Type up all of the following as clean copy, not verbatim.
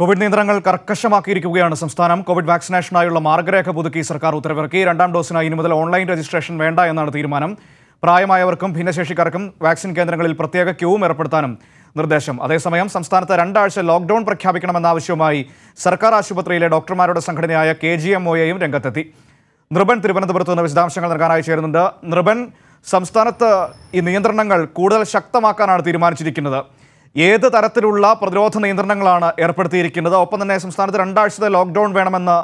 Covid നിയന്ത്രണങ്ങൾ കർക്കശമാക്കിയിരിക്കുകയാണ് സംസ്ഥാനം. Covid വാക്സിനേഷനായുള്ള മാർഗ്ഗരേഖ പുതുക്കി സർക്കാർ ഉത്തരവിറക്കി. രണ്ടാം ഡോസിനായി ഇനി മുതൽ ഓൺലൈൻ രജിസ്ട്രേഷൻ വേണ്ട എന്നാണ് തീരുമാനം. പ്രായമായവർക്കും ഭിന്നശേഷിക്കാർക്കും വാക്സിൻ കേന്ദ്രങ്ങളിൽ പ്രത്യേക ക്യൂവും ഏർപ്പെടുത്താനും നിർദ്ദേശം. അതേസമയം സംസ്ഥാനത്ത് രണ്ടാഴ്ച ലോക്ഡൌൺ പ്രഖ്യാപിക്കണമെന്നാവശ്യവുമായി സർക്കാർ ആശുപത്രിയിലെ ഡോക്ടർമാരുടെ സംഘടനയായ KGMOയും രംഗത്തെത്തി. നൃപൻ തിരുവനന്തപുരത്ത് നിന്ന് വിശദാംശങ്ങൾ നൽകാനായി ചേരുന്നുണ്ട്. നൃപൻ, സംസ്ഥാനത്ത് ഈ നിയന്ത്രണങ്ങൾ കൂടുതൽ ശക്തമാക്കാനാണ് തീരുമാനിച്ചിരിക്കുന്നത്. ഏത് തരത്തിലുള്ള പ്രതിരോധ നിയന്ത്രണങ്ങളാണ് ഏർപ്പെടുത്തിയിരിക്കുന്നത്? ഒപ്പം തന്നെ സംസ്ഥാനത്ത് രണ്ടാഴ്ചത്തെ ലോക്ക്ഡൌൺ വേണമെന്ന്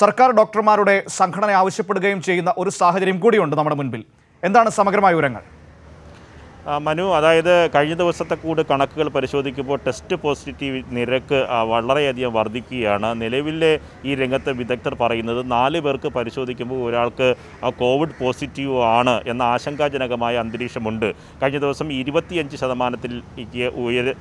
സർക്കാർ ഡോക്ടർമാരുടെ സംഘടന ആവശ്യപ്പെടുകയും ചെയ്യുന്ന ഒരു സാഹചര്യം കൂടിയുണ്ട് നമ്മുടെ മുൻപിൽ. എന്താണ് സമഗ്രമായ വിവരങ്ങൾ മനു? അതായത് കഴിഞ്ഞ ദിവസത്തെ കണക്കുകൾ പരിശോധിക്കുമ്പോൾ ടെസ്റ്റ് പോസിറ്റീവ് നിരക്ക് വളരെയധികം വർദ്ധിക്കുകയാണ്. നിലവിലെ ഈ രംഗത്ത് വിദഗ്ധർ പറയുന്നത് 4 പേർക്ക് പരിശോധിക്കുമ്പോൾ ഒരാൾക്ക് കോവിഡ് പോസിറ്റീവ് ആണ് എന്ന ആശങ്കാജനകമായ അന്തരീക്ഷമുണ്ട്. കഴിഞ്ഞ ദിവസം 25%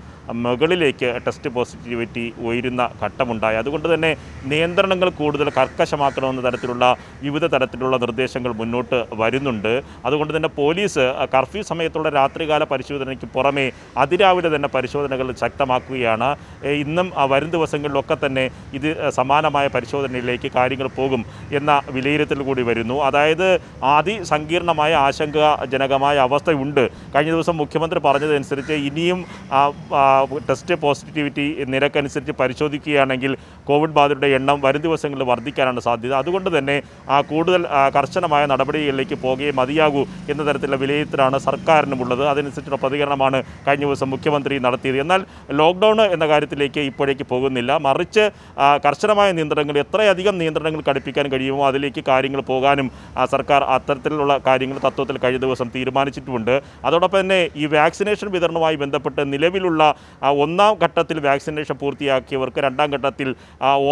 മുകളിലേക്ക് ടെസ്റ്റ് പോസിറ്റിവിറ്റി ഉയരുന്ന ഘട്ടമുണ്ടായി. അതുകൊണ്ട് തന്നെ നിയന്ത്രണങ്ങൾ കൂടുതൽ കർക്കശമാക്കണമെന്ന തരത്തിലുള്ള വിവിധ തരത്തിലുള്ള നിർദ്ദേശങ്ങൾ മുന്നോട്ട് വരുന്നുണ്ട്. അതുകൊണ്ട് തന്നെ പോലീസ് കർഫ്യൂ സമയത്തുള്ള രാത്രികാല പരിശോധനയ്ക്ക് പുറമേ അതിരാവിലെ തന്നെ പരിശോധനകൾ ശക്തമാക്കുകയാണ്. ഇന്നും വരും ദിവസങ്ങളിലൊക്കെ തന്നെ ഇത് സമാനമായ പരിശോധനയിലേക്ക് കാര്യങ്ങൾ പോകും എന്ന വിലയിരുത്തൽ കൂടി വരുന്നു. അതായത് അതിസങ്കീർണമായ ആശങ്കാജനകമായ അവസ്ഥയുണ്ട്. കഴിഞ്ഞ ദിവസം മുഖ്യമന്ത്രി പറഞ്ഞതനുസരിച്ച് ഇനിയും ടെസ്റ്റ് പോസിറ്റിവിറ്റി നിരക്കനുസരിച്ച് പരിശോധിക്കുകയാണെങ്കിൽ കോവിഡ് ബാധിതരുടെ എണ്ണം വരും ദിവസങ്ങളിൽ വർദ്ധിക്കാനാണ് സാധ്യത. അതുകൊണ്ട് തന്നെ കൂടുതൽ കർശനമായ നടപടികളിലേക്ക് പോകേ മതിയാകൂ എന്ന തരത്തിലുള്ള വിലയിരുത്തലാണ് സർക്കാരിനും ഉള്ളത്. അതനുസരിച്ചുള്ള പ്രതികരണമാണ് കഴിഞ്ഞ ദിവസം മുഖ്യമന്ത്രി നടത്തിയത്. എന്നാൽ ലോക്ക്ഡൗൺ എന്ന കാര്യത്തിലേക്ക് ഇപ്പോഴേക്ക് പോകുന്നില്ല. മറിച്ച് കർശനമായ നിയന്ത്രണങ്ങൾ, എത്രയധികം നിയന്ത്രണങ്ങൾ കടുപ്പിക്കാൻ കഴിയുമോ അതിലേക്ക് കാര്യങ്ങൾ പോകാനും സർക്കാർ അത്തരത്തിലുള്ള കാര്യങ്ങൾ തത്വത്തിൽ കഴിഞ്ഞ ദിവസം തീരുമാനിച്ചിട്ടുമുണ്ട്. അതോടൊപ്പം തന്നെ ഈ വാക്സിനേഷൻ വിതരണവുമായി ബന്ധപ്പെട്ട് നിലവിലുള്ള ഒന്നാം ഘട്ടത്തിൽ വാക്സിനേഷൻ പൂർത്തിയാക്കിയവർക്ക് രണ്ടാം ഘട്ടത്തിൽ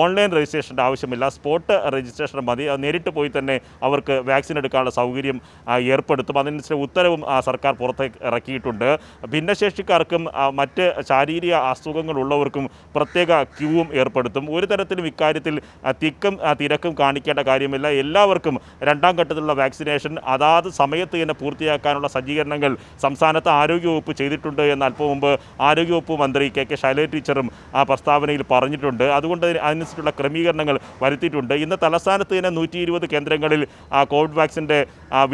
ഓൺലൈൻ രജിസ്ട്രേഷൻ്റെ ആവശ്യമില്ല. സ്പോട്ട് രജിസ്ട്രേഷൻ മതി. നേരിട്ട് പോയി തന്നെ അവർക്ക് വാക്സിൻ എടുക്കാനുള്ള സൗകര്യം ഏർപ്പെടുത്തും. അതിനനുസരിച്ച് ഉത്തരവും സർക്കാർ പുറത്തിറക്കിയിട്ടുണ്ട്. ഭിന്നശേഷിക്കാർക്കും മറ്റ് ശാരീരിക അസുഖങ്ങളുള്ളവർക്കും പ്രത്യേക ക്യൂവും ഏർപ്പെടുത്തും. ഒരു തരത്തിലും ഇക്കാര്യത്തിൽ തിക്കും തിരക്കും കാണിക്കേണ്ട കാര്യമില്ല. എല്ലാവർക്കും രണ്ടാം ഘട്ടത്തിലുള്ള വാക്സിനേഷൻ അതാത് സമയത്ത് തന്നെ പൂർത്തിയാക്കാനുള്ള സജ്ജീകരണങ്ങൾ സംസ്ഥാനത്ത് ആരോഗ്യവകുപ്പ് ചെയ്തിട്ടുണ്ട് എന്ന് അല്പം മുമ്പ് ആരോഗ്യവകുപ്പ് മന്ത്രി KK ശൈലജ ടീച്ചറും ആ പ്രസ്താവനയിൽ പറഞ്ഞിട്ടുണ്ട്. അതുകൊണ്ട് അതിനനുസരിച്ചുള്ള ക്രമീകരണങ്ങൾ വരുത്തിയിട്ടുണ്ട്. ഇന്ന് തലസ്ഥാനത്ത് തന്നെ 120 കേന്ദ്രങ്ങളിൽ കോവിഡ് വാക്സിൻ്റെ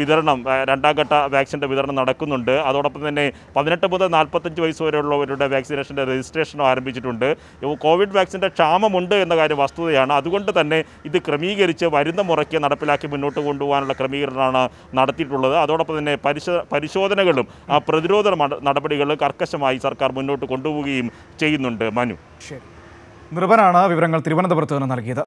വിതരണം, രണ്ടാം ഘട്ട വാക്സിൻ്റെ വിതരണം നടക്കുന്നുണ്ട്. അതോടൊപ്പം തന്നെ 18 മുതൽ 45 വയസ്സ് വരെയുള്ളവരുടെ വാക്സിനേഷൻ്റെ രജിസ്ട്രേഷനും ആരംഭിച്ചിട്ടുണ്ട്. കോവിഡ് വാക്സിൻ്റെ ക്ഷാമമുണ്ട് എന്ന കാര്യം വസ്തുതയാണ്. അതുകൊണ്ട് തന്നെ ഇത് ക്രമീകരിച്ച് വരുന്ന മുറയ്ക്ക് നടപ്പിലാക്കി മുന്നോട്ട് കൊണ്ടുപോകാനുള്ള ക്രമീകരണമാണ് നടത്തിയിട്ടുള്ളത്. അതോടൊപ്പം തന്നെ പരിശോധനകളും പ്രതിരോധ നടപടികളും കർക്കശമായി സർക്കാർ മുന്നോട്ട് കൊണ്ടുപോവുകയും ചെയ്യുന്നുണ്ട്. മനു, നൃപനാണ് വിവരങ്ങൾ തിരുവനന്തപുരത്ത് നിന്ന് നൽകിയത്.